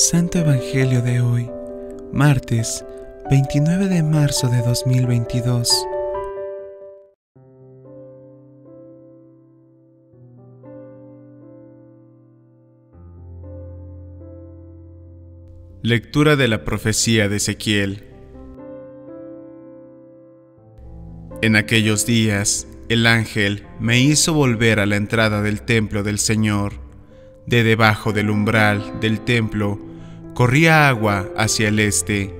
Santo Evangelio de hoy, martes 29 de marzo de 2022. Lectura de la profecía de Ezequiel. En aquellos días, el ángel me hizo volver a la entrada del templo del Señor. De debajo del umbral del templo corría agua hacia el este.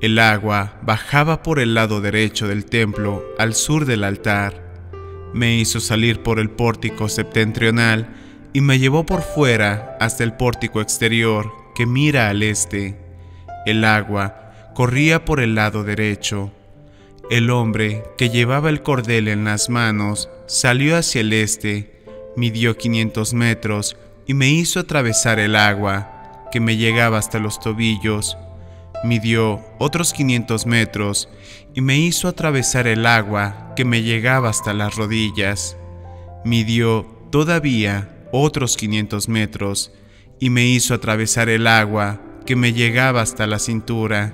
El agua bajaba por el lado derecho del templo al sur del altar. Me hizo salir por el pórtico septentrional y me llevó por fuera hasta el pórtico exterior que mira al este. El agua corría por el lado derecho. El hombre que llevaba el cordel en las manos salió hacia el este, midió 500 metros y me hizo atravesar el agua, que me llegaba hasta los tobillos. Midió otros 500 metros y me hizo atravesar el agua, que me llegaba hasta las rodillas. Midió todavía otros 500 metros y me hizo atravesar el agua, que me llegaba hasta la cintura.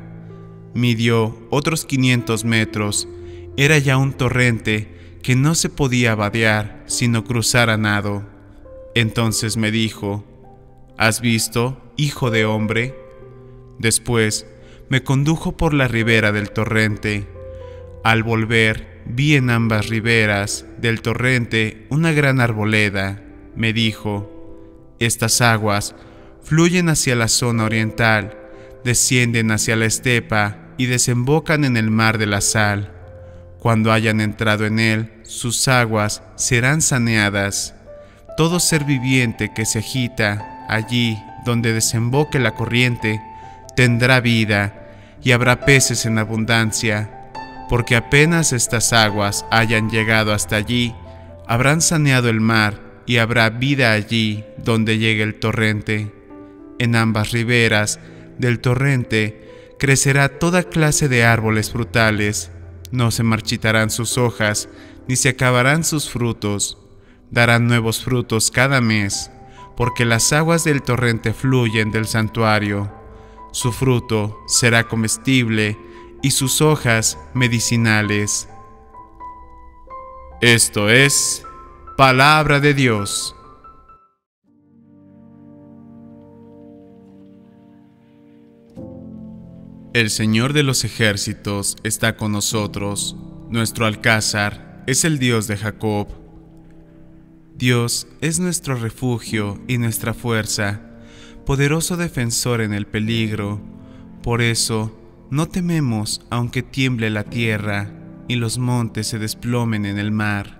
Midió otros 500 metros, era ya un torrente que no se podía vadear, sino cruzar a nado. Entonces me dijo: ¿Has visto, hijo de hombre? Después me condujo por la ribera del torrente. Al volver, vi en ambas riberas del torrente una gran arboleda. Me dijo: Estas aguas fluyen hacia la zona oriental, descienden hacia la estepa y desembocan en el mar de la sal. Cuando hayan entrado en él, sus aguas serán saneadas. Todo ser viviente que se agita allí donde desemboque la corriente tendrá vida y habrá peces en abundancia, porque apenas estas aguas hayan llegado hasta allí, habrán saneado el mar y habrá vida allí donde llegue el torrente. En ambas riberas del torrente crecerá toda clase de árboles frutales. No se marchitarán sus hojas, ni se acabarán sus frutos. Darán nuevos frutos cada mes, porque las aguas del torrente fluyen del santuario. Su fruto será comestible y sus hojas medicinales. Esto es palabra de Dios. El Señor de los ejércitos está con nosotros, nuestro alcázar es el Dios de Jacob. Dios es nuestro refugio y nuestra fuerza, poderoso defensor en el peligro. Por eso no tememos aunque tiemble la tierra y los montes se desplomen en el mar.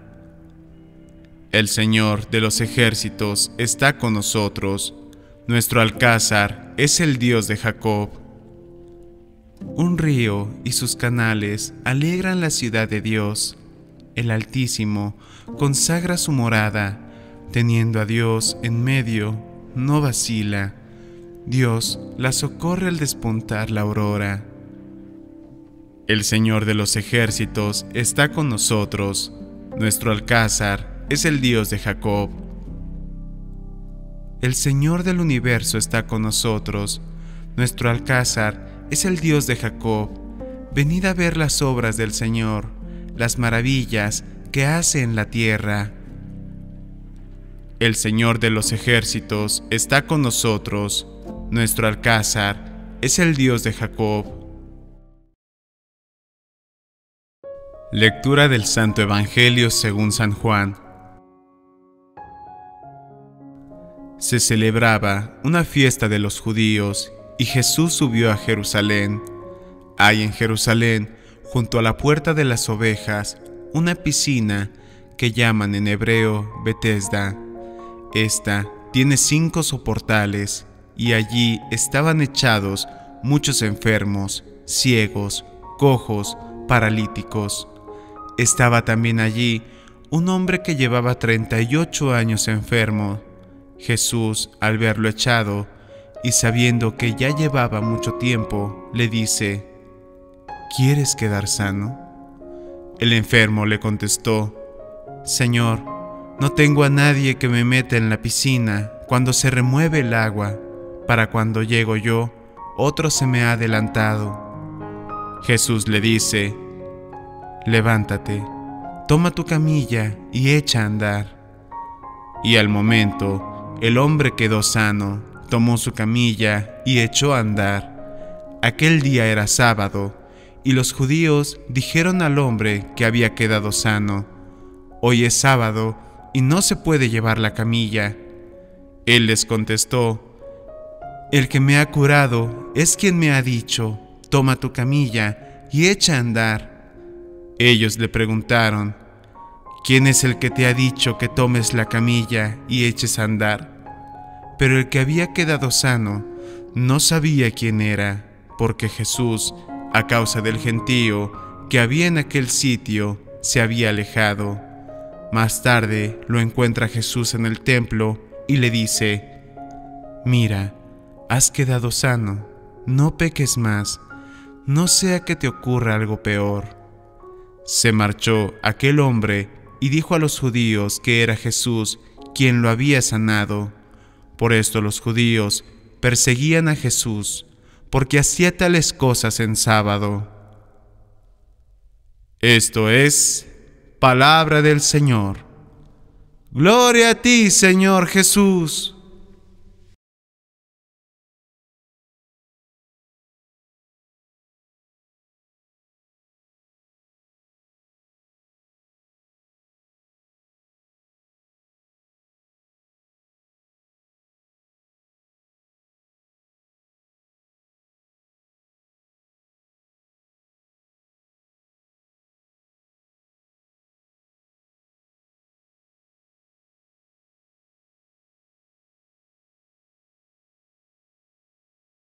El Señor de los ejércitos está con nosotros, nuestro alcázar es el Dios de Jacob. Un río y sus canales alegran la ciudad de Dios. El Altísimo consagra su morada, teniendo a Dios en medio, no vacila. Dios la socorre al despuntar la aurora. El Señor de los ejércitos está con nosotros. Nuestro alcázar es el Dios de Jacob. El Señor del universo está con nosotros. Nuestro alcázar es el Dios de Jacob. Venid a ver las obras del Señor, las maravillas que hace en la tierra. El Señor de los ejércitos está con nosotros. Nuestro alcázar es el Dios de Jacob. Lectura del Santo Evangelio según San Juan. Se celebraba una fiesta de los judíos y Jesús subió a Jerusalén. Hay en Jerusalén, junto a la puerta de las ovejas, una piscina que llaman en hebreo Bethesda. Esta tiene 5 soportales, y allí estaban echados muchos enfermos, ciegos, cojos, paralíticos. Estaba también allí un hombre que llevaba 38 años enfermo. Jesús, al verlo echado, y sabiendo que ya llevaba mucho tiempo, le dice: ¿Quieres quedar sano? El enfermo le contestó: Señor, no tengo a nadie que me meta en la piscina cuando se remueve el agua. para cuando llego yo, otro se me ha adelantado. Jesús le dice, levántate, toma tu camilla y echa a andar. Y al momento, el hombre quedó sano, tomó su camilla y echó a andar. Aquel día era sábado, y los judíos dijeron al hombre que había quedado sano, «Hoy es sábado, y no se puede llevar la camilla». Él les contestó, «El que me ha curado es quien me ha dicho, toma tu camilla y echa a andar». Ellos le preguntaron, «¿Quién es el que te ha dicho que tomes la camilla y eches a andar?». Pero el que había quedado sano no sabía quién era, porque Jesús, a causa del gentío que había en aquel sitio, se había alejado. Más tarde lo encuentra Jesús en el templo y le dice, «Mira, has quedado sano, no peques más, no sea que te ocurra algo peor». Se marchó aquel hombre y dijo a los judíos que era Jesús quien lo había sanado. Por esto los judíos perseguían a Jesús, porque hacía tales cosas en sábado. Esto es palabra del Señor. ¡Gloria a ti, Señor Jesús!